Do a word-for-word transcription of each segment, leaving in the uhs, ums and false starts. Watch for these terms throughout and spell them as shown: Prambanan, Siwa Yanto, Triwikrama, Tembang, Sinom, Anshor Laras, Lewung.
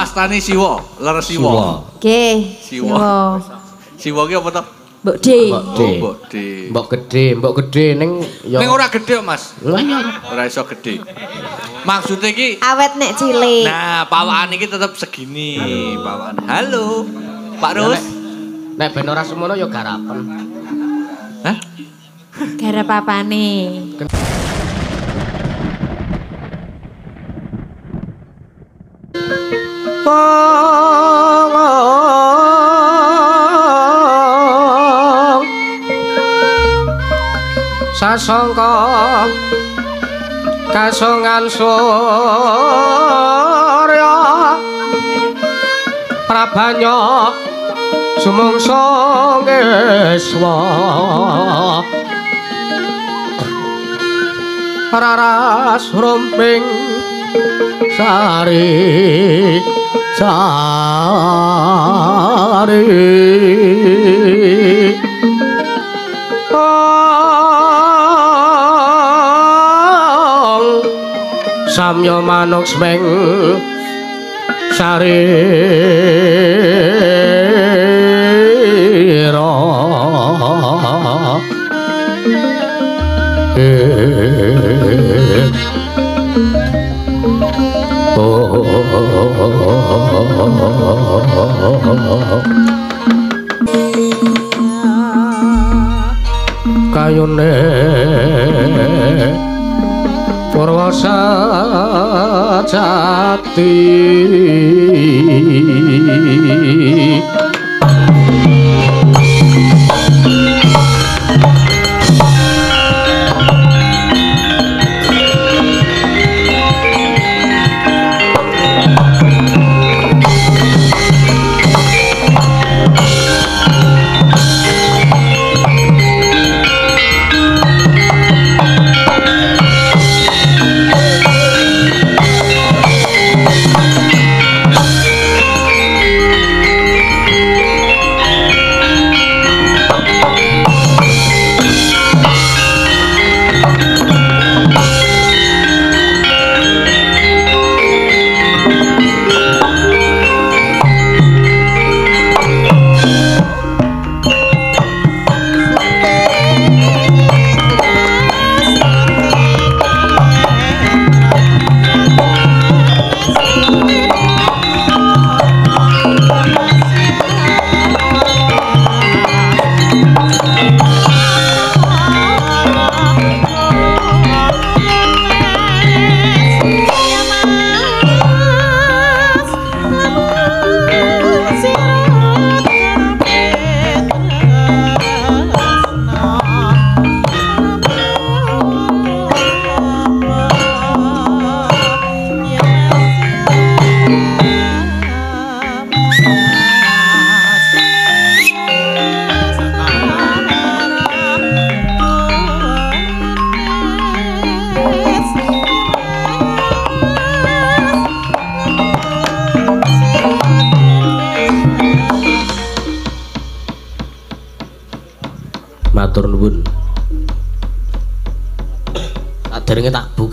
Mastani siwa, leres siwa. Nggih. Siwa. Siwa ki apa to? Mbok D. Mbok D. Mbok gedhe, mbok gedhe ning ya. Ning ora gedhe, Mas. Lah iya ora iso gedhe. Maksud e ki awet nek cilik. Nah, pawakane iki tetep segini, pawakan. Halo. Pak Rus. Nek ben ora semono ya garapan. Hah? Garap apane? Sasongko kasongan surya prabanya sumungsa ngeswa raras rumping sari sari ong samya manuk sweng sari ra kayune Purwasajati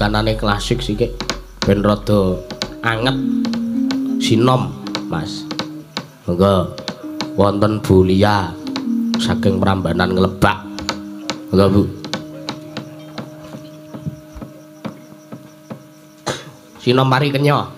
kanane klasik sih kek ben rada anget sinom Mas. Monggo wonten Bulia saking Prambanan Nglebak. Monggo Bu. Sinom mari kenya.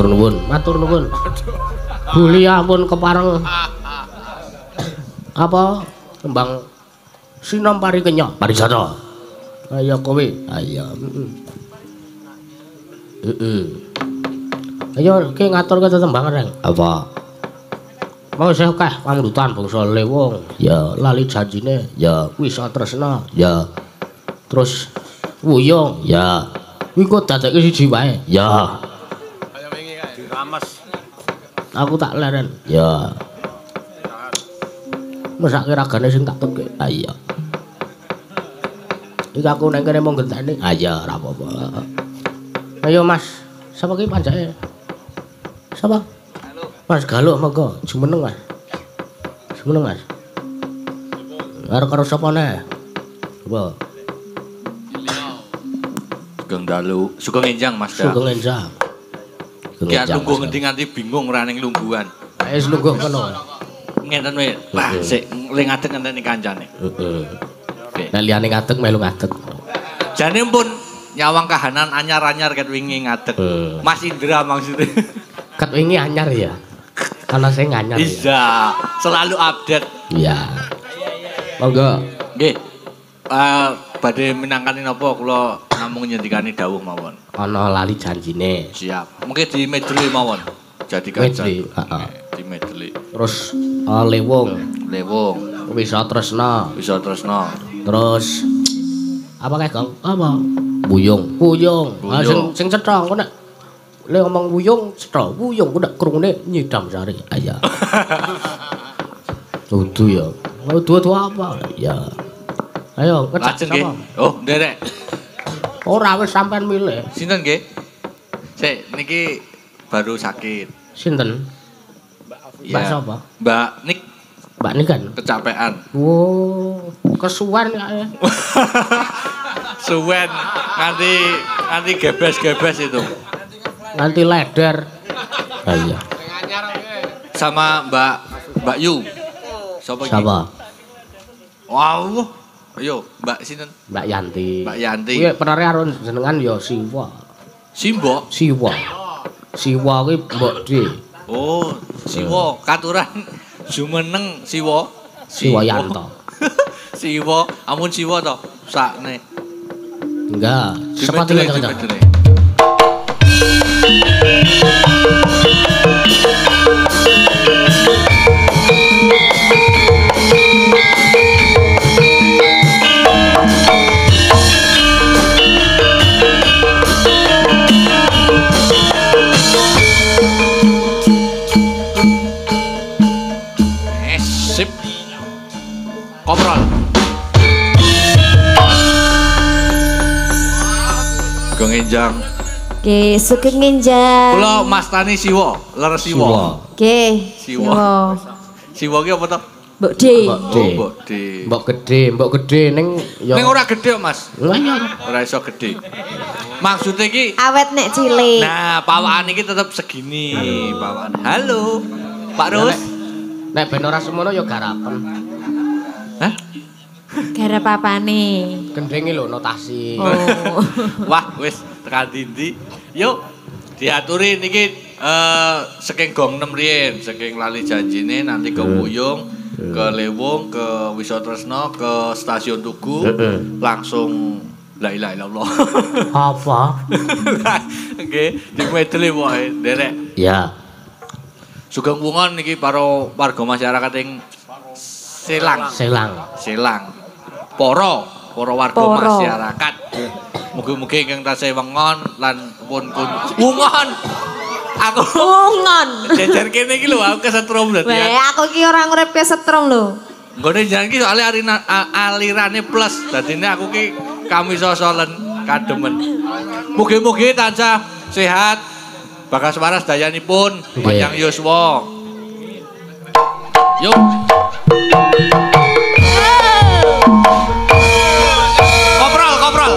Matur nuwun. Matur nuwun. Kuliah pun kepareng. Apa? Tembang sinom pari kenyok pariwisata. Ayo kowe. Ayo. Heeh. Ayo ki ngatur ke tembang reng. Apa? Mau saya kah pamdutan bangsa Lewung. Ya lali janjine. Ya wis tresna. Ya terus wuyung. Ya. Kuwi kok dadake siji wae. Ya. Kaya wingi kae dirames. Aku tak leren. Ya. Mesake ragane sing tak tukke. Ah iya. Iki aku nang kene mung genteni. Ah iya, ora apa-apa. Ayo Mas, sapa ki panjake? Sapa? Mas Galuk monggo, jumeneng Mas. Jumeneng Mas. Karo karo sapa neh? Coba. Sugeng dalu, sugeng enjang Mas. Sugeng enjang. Ya tunggu ngendi-nganti bingung ora ning lungguhan. Wis lungguh kena. Ngenten wae. Lah sik ling ngadeg ngenteni kancane. Heeh. Nek liyane ngadeg melu ngadeg. Jane pun nyawang kahanan anyar-anyar ket wingi ngadeg. Mas Indra maksudnya. Ket wingi anyar ya. Karena saya nganyar. Iya, selalu update. Iya. Monggo. Nggih. Eh badhe minangkani napa kula namung nyendikani dawuh mawon. Ana lali janjine. Siap. Mengke di medley mawon. Jadi kancah. Heeh. Di medley. Terus uh, Lewung, Lewung. Wisa tresna, wisa tresna. Terus apa kae, Gong? Apa? Buyung, buyung. Ah sing sing cetha engko nek le ngomong buyung, cetha buyung ku nek krungune nyidam sari. Ayo. Dudu ya. Mau dudu apa? Ya. Ayo, kecak apa? Oh, nderek. Ora wis sampean milih. Sinten nggih? Sik niki baru sakit. Sinten? Mbak sapa? Mbak Nik. Mbak Nik kan kecapean. Oh, kesuwen kaya. Suwen nanti nanti gebes-gebes itu. Nanti leder. Ah iya. Sama Mbak Mbak Yu. Sapa iki? Sapa? Wah. Yo, Mbak sinten? Mbak Yanti. Mbak Yanti. Kuwi penare karo jenengan ya Siwa. Simbo? Siwa. Siwa kuwi mbok dhewe. Oh, Siwa katuran jumeneng Siwa. Siwa Yanto. Siwa, amun Siwa to sakne. Enggak, sepatu kene. Obrol. Sugeng enjang. Nggih, sugeng enjang. Kula mastani Siwa, ler Siwa. Nggih. Siwa. Siwa ki apa to? Mbok D. Mbok D. Mbok gedhe, mbok gedhe ning ya. Ning ora gedhe, Mas. Lha iya. Ora iso gedhe. Maksude iki awet nek cilik. Nah, pawakane iki tetep segini, pawakane. Halo. Pak Rus. Nek ben ora semono ya garapan. Hah? Garap apane? Gendenge lho notasi. Oh. Wah, wis tekan dindi. Yuk diaturi niki uh, saking Gong enam riyen, saking lali janjine nanti ke Wuyung, uh, uh, ke Lewung, ke Wisatresna, ke Stasiun Tugu, uh, uh. langsung la ilaha illallah. Apa? Nggih, dimedeli wae, Derek. Ya. Sugeng wungon niki para warga masyarakat ing Selang, Selang, Selang, Poro, Poro warga masyarakat. Mugi-mugi ingkang tasih wengon lan pun kun. Wengon. Aku wengon. Jejer kene iki lho aku kesetrum dadi. Wah, aku iki ora urip kesetrum lho. Nggone jaran iki soalé alirane plus. Dadine aku ki kami sosolen kademen. Mugi-mugi tansah sehat. Bagas waras dayanipun panjang yuswa. Yuk. Koprol, koprol.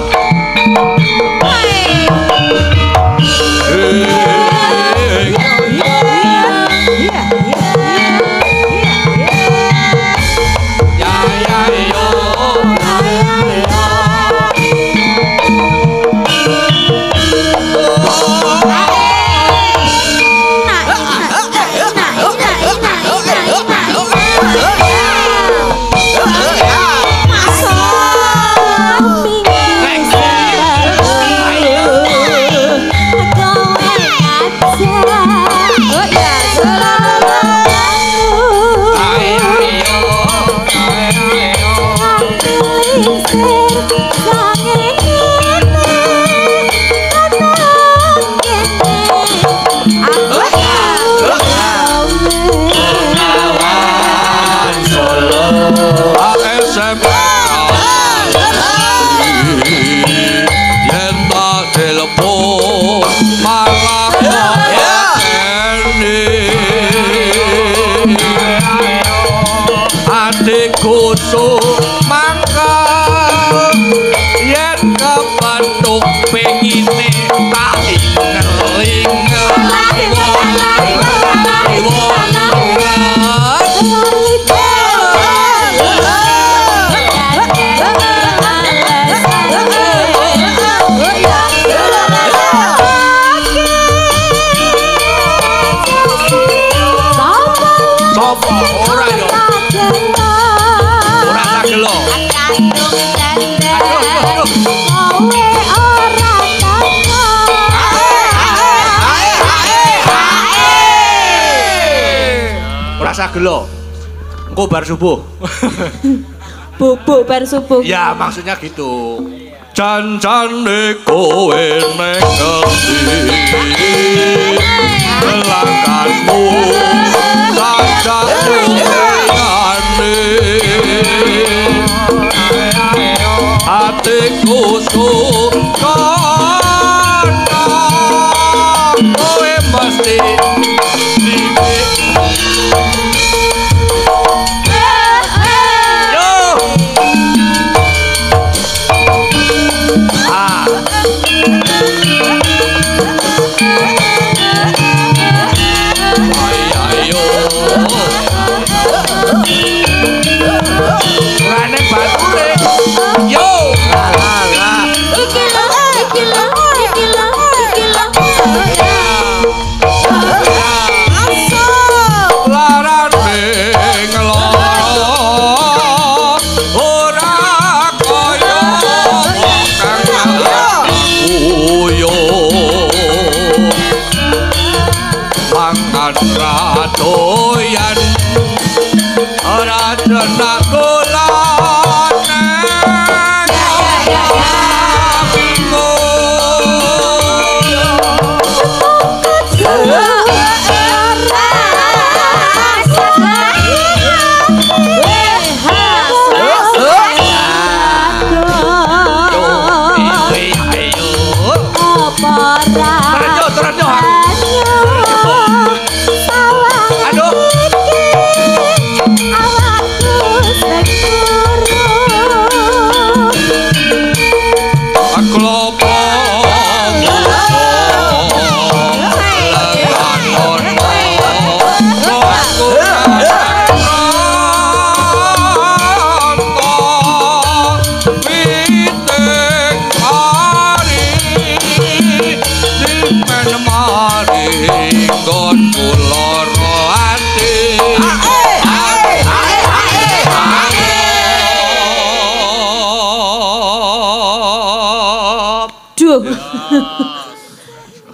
Gelo, engko bar subuh. Bubuk bar subuh. Ya maksudnya gitu. Cancane kowe nek ngendi melangkahmu sajak liyane atiku suka kowe mesti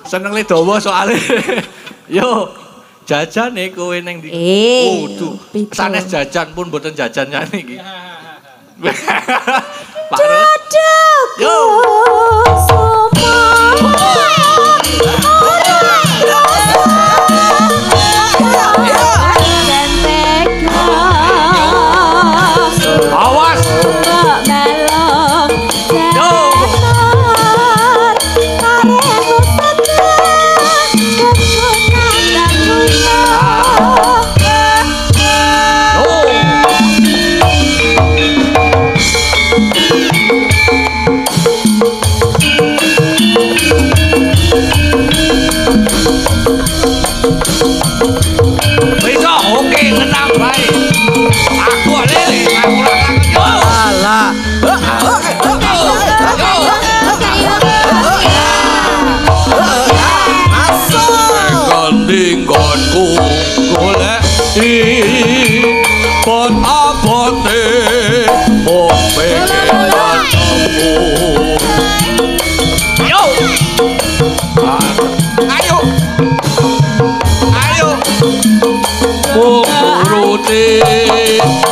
seneng le dawa soalé. Yo, jajane kowe ning ndi? Waduh, sanes jajan pun mboten jajan nyane iki. Cocok. Yo.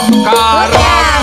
Karena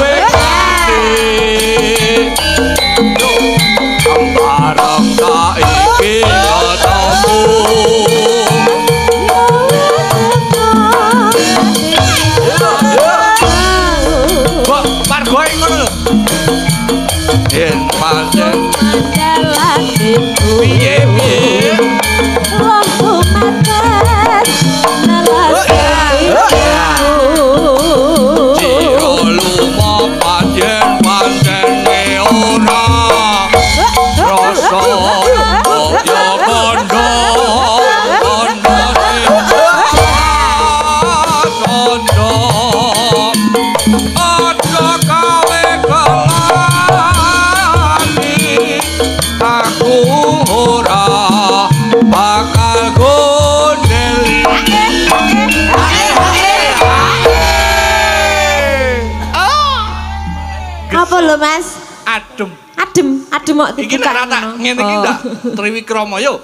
Mas, adem, adem, adem mau tidur rata, ngene iki ndak Triwikrama yo.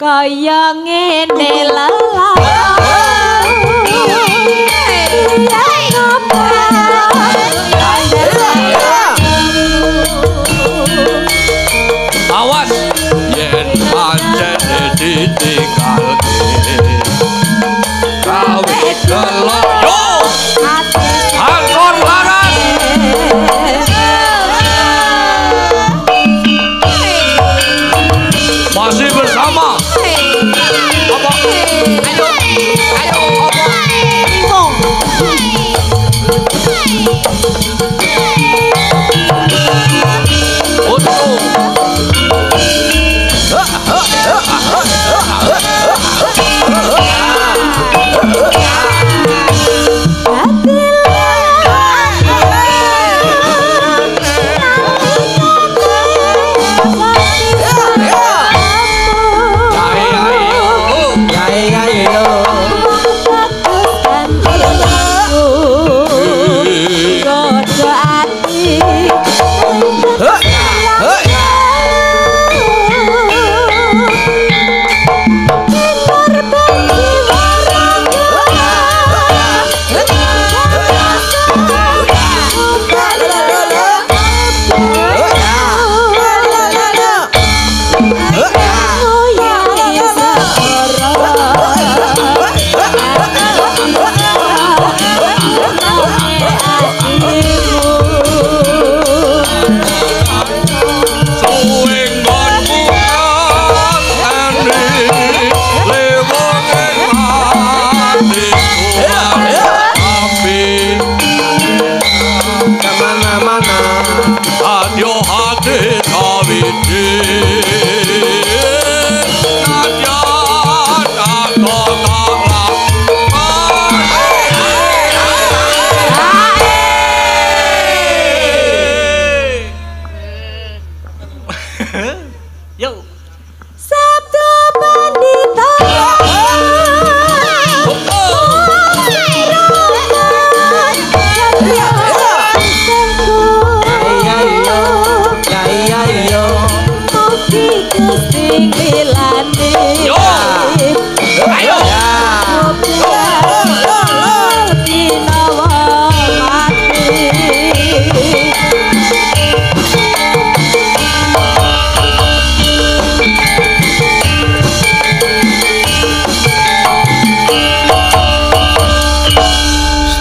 Kaya ngene lala. Ya ngopo? Awas, yen pancen ditikalke. Kawit keloyo. Ansor laras. Masih bersama. Apa? Ayo, ayo, apa? Tong.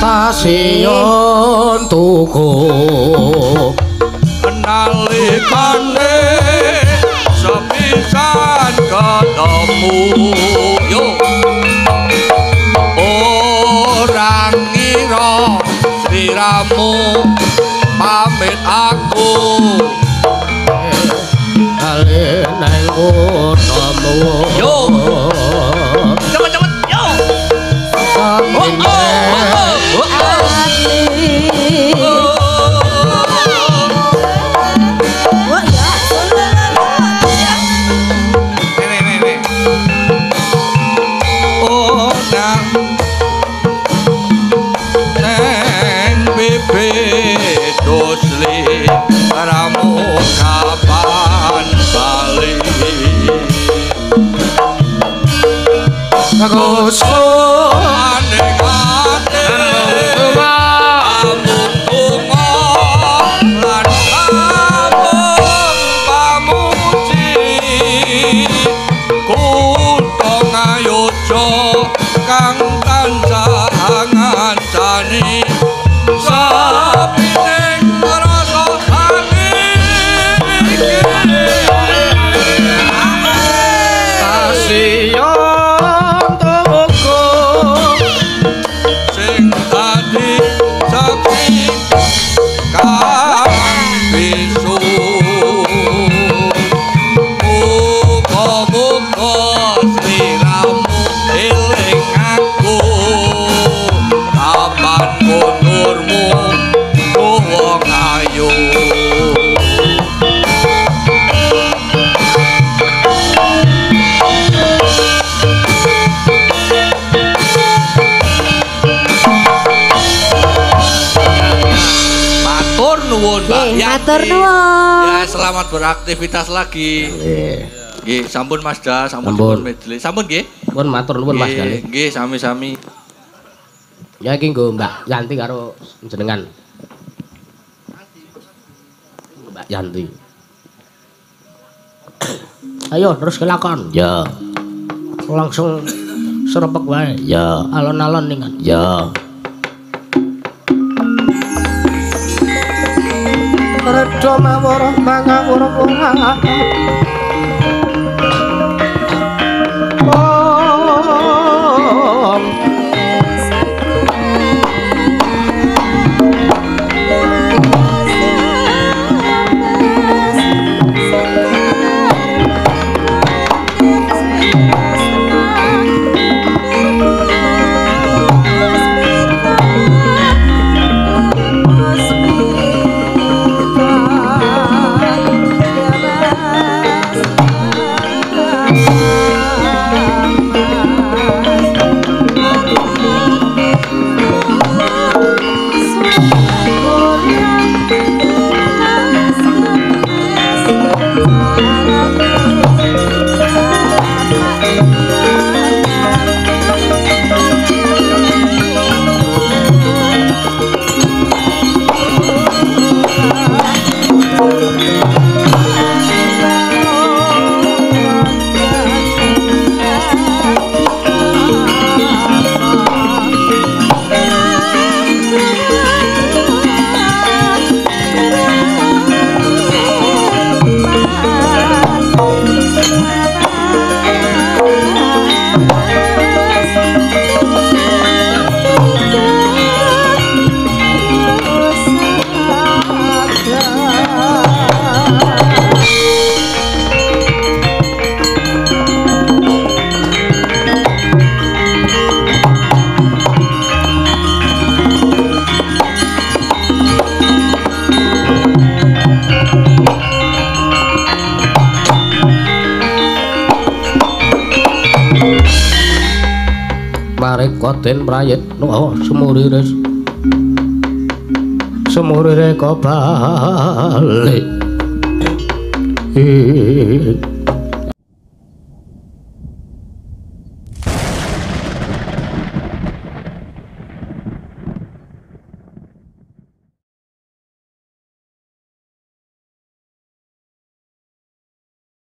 Stasiun Tugu nalikane sepisan ketemu yo orang ngira sliramu pamit aku ale nang kono yo cepet-cepet yo oh oh Jangan cani sapi neng merasa ayo matur nuwun Mbak Yanti ya, selamat beraktivitas lagi yeah. Nggih, sampun Mas Da, sampun sampun medley. Sampun nggih. Sampun matur nuwun Mas Dani. Nggih, sami-sami. Ya iki nggo Mbak Yanti karo jenengan. Mbak Yanti. Ayo terus kelakon. Ya. Langsung serepek wae. Ya. Alon-alon ning. Ya. Redo mawara mangawara Koten prayet nuwuh semurire semurire kobalik.